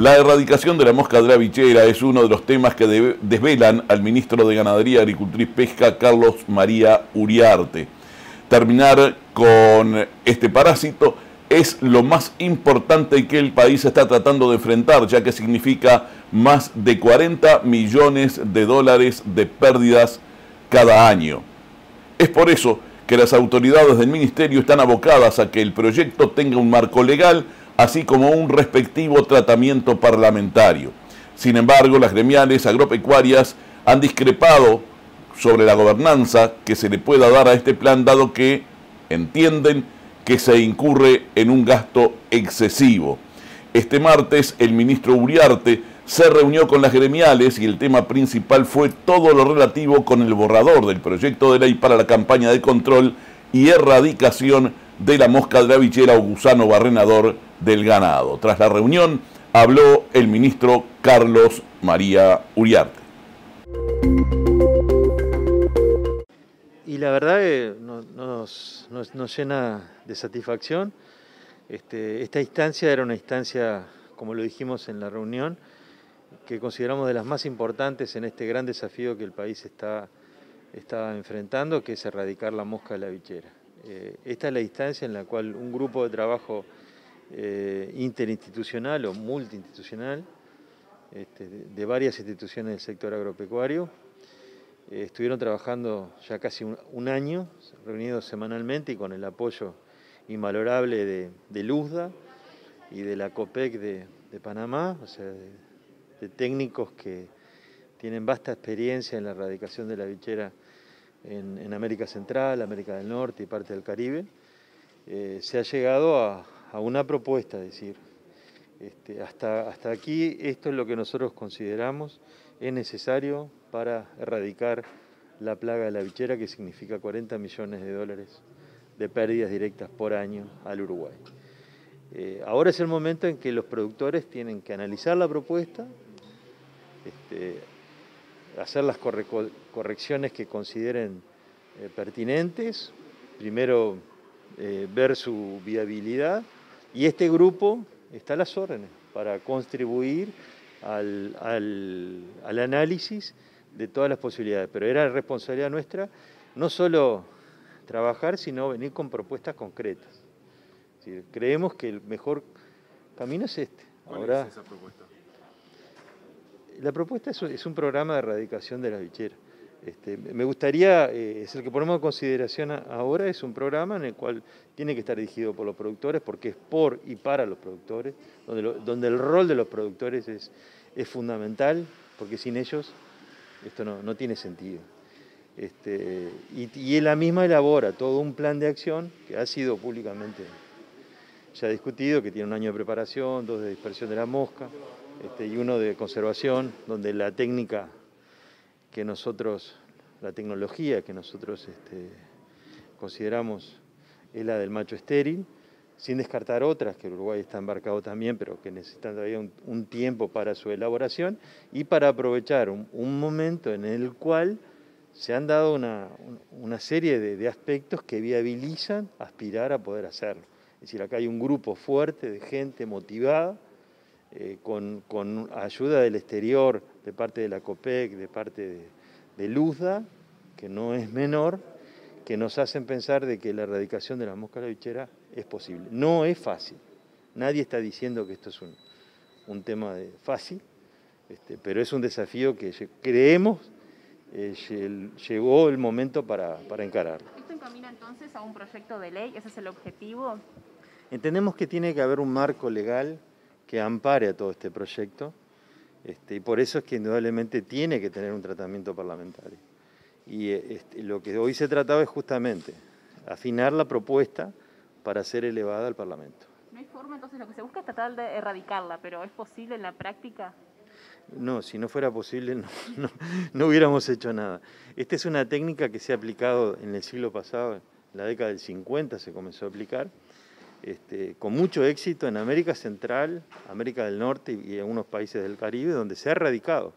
La erradicación de la mosca de la bichera es uno de los temas que desvelan al ministro de Ganadería, Agricultura y Pesca, Carlos María Uriarte. Terminar con este parásito es lo más importante que el país está tratando de enfrentar, ya que significa más de 40 millones de dólares de pérdidas cada año. Es por eso que las autoridades del ministerio están abocadas a que el proyecto tenga un marco legal, así como un respectivo tratamiento parlamentario. Sin embargo, las gremiales agropecuarias han discrepado sobre la gobernanza que se le pueda dar a este plan, dado que entienden que se incurre en un gasto excesivo. Este martes, el ministro Uriarte se reunió con las gremiales y el tema principal fue todo lo relativo con el borrador del proyecto de ley para la campaña de control y erradicación de la mosca de la bichera o gusano barrenador del ganado. Tras la reunión, habló el ministro Carlos María Uriarte. Y la verdad que nos llena de satisfacción. Esta instancia era una instancia, como lo dijimos en la reunión, que consideramos de las más importantes en este gran desafío que el país está enfrentando, que es erradicar la mosca de la bichera. Esta es la instancia en la cual un grupo de trabajo interinstitucional o multiinstitucional de varias instituciones del sector agropecuario estuvieron trabajando ya casi un año, reunidos semanalmente y con el apoyo invalorable de LUSDA y de la COPEC de Panamá, o sea, de técnicos que tienen vasta experiencia en la erradicación de la bichera en América Central, América del Norte y parte del Caribe. Se ha llegado a una propuesta, es decir, hasta aquí esto es lo que nosotros consideramos es necesario para erradicar la plaga de la bichera, que significa 40 millones de dólares de pérdidas directas por año al Uruguay. Ahora es el momento en que los productores tienen que analizar la propuesta, hacer las correcciones que consideren pertinentes, primero ver su viabilidad, y este grupo está a las órdenes para contribuir al análisis de todas las posibilidades. Pero era responsabilidad nuestra no solo trabajar, sino venir con propuestas concretas. Es decir, creemos que el mejor camino es este. Ahora, ¿cuál es esa propuesta? La propuesta es un programa de erradicación de la bichera. Me gustaría, es el que ponemos en consideración ahora, es un programa en el cual tiene que estar dirigido por los productores, porque es por y para los productores, donde el rol de los productores es fundamental, porque sin ellos esto no tiene sentido. Y la misma elabora todo un plan de acción que ha sido públicamente ya discutido, que tiene un año de preparación, 2 de dispersión de la mosca, y uno de conservación, donde la técnica que nosotros, la tecnología que nosotros consideramos es la del macho estéril, sin descartar otras que Uruguay está embarcado también, pero que necesitan todavía un tiempo para su elaboración y para aprovechar un momento en el cual se han dado una serie de aspectos que viabilizan aspirar a poder hacerlo. Es decir, acá hay un grupo fuerte de gente motivada, con ayuda del exterior, de parte de la COPEC, de parte de LUSDA, que no es menor, que nos hacen pensar de que la erradicación de la mosca de la bichera es posible. No es fácil, nadie está diciendo que esto es un tema fácil, pero es un desafío que creemos llegó el momento para encararlo. ¿Esto encamina entonces a un proyecto de ley? ¿Ese es el objetivo? Entendemos que tiene que haber un marco legal que ampare a todo este proyecto, y por eso es que indudablemente tiene que tener un tratamiento parlamentario. Y lo que hoy se trataba es justamente afinar la propuesta para ser elevada al Parlamento. ¿No hay forma entonces? Lo que se busca es tratar de erradicarla, pero ¿es posible en la práctica? No, si no fuera posible no hubiéramos hecho nada. Esta es una técnica que se ha aplicado en el siglo pasado, en la década del 50 se comenzó a aplicar, con mucho éxito en América Central, América del Norte y en algunos países del Caribe, donde se ha erradicado.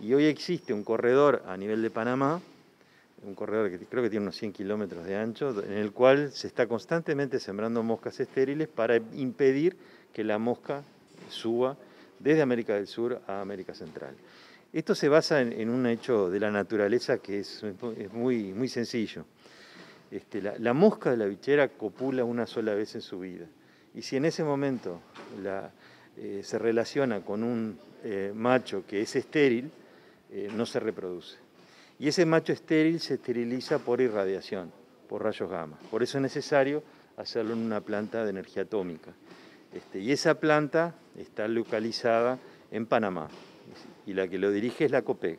Y hoy existe un corredor a nivel de Panamá, un corredor que creo que tiene unos 100 kilómetros de ancho, en el cual se está constantemente sembrando moscas estériles para impedir que la mosca suba desde América del Sur a América Central. Esto se basa en un hecho de la naturaleza que es muy, muy sencillo. La mosca de la bichera copula una sola vez en su vida. Y si en ese momento se relaciona con un macho que es estéril, no se reproduce. Y ese macho estéril se esteriliza por irradiación, por rayos gamma. Por eso es necesario hacerlo en una planta de energía atómica. Y esa planta está localizada en Panamá, y la que lo dirige es la COPEC,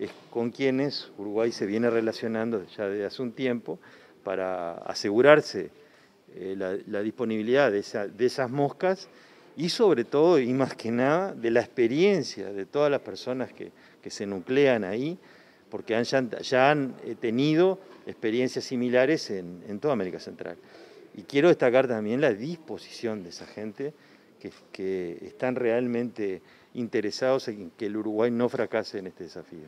es con quienes Uruguay se viene relacionando ya desde hace un tiempo para asegurarse la disponibilidad de esas moscas y sobre todo y más que nada de la experiencia de todas las personas que se nuclean ahí, porque ya han tenido experiencias similares en toda América Central. Y quiero destacar también la disposición de esa gente que están realmente interesados en que el Uruguay no fracase en este desafío.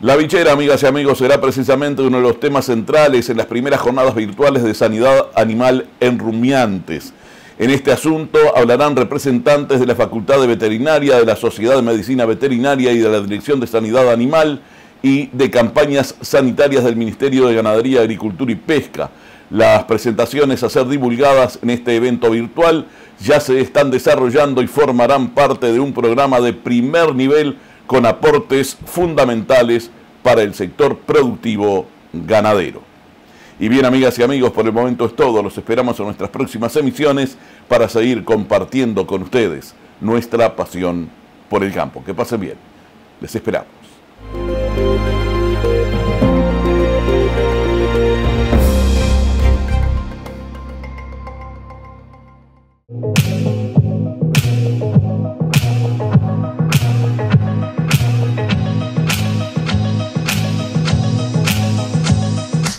La bichera, amigas y amigos, será precisamente uno de los temas centrales en las primeras jornadas virtuales de sanidad animal en Rumiantes. En este asunto hablarán representantes de la Facultad de Veterinaria, de la Sociedad de Medicina Veterinaria y de la Dirección de Sanidad Animal y de Campañas Sanitarias del Ministerio de Ganadería, Agricultura y Pesca. Las presentaciones a ser divulgadas en este evento virtual ya se están desarrollando y formarán parte de un programa de primer nivel con aportes fundamentales para el sector productivo ganadero. Y bien, amigas y amigos, por el momento es todo. Los esperamos en nuestras próximas emisiones para seguir compartiendo con ustedes nuestra pasión por el campo. Que pasen bien. Les esperamos.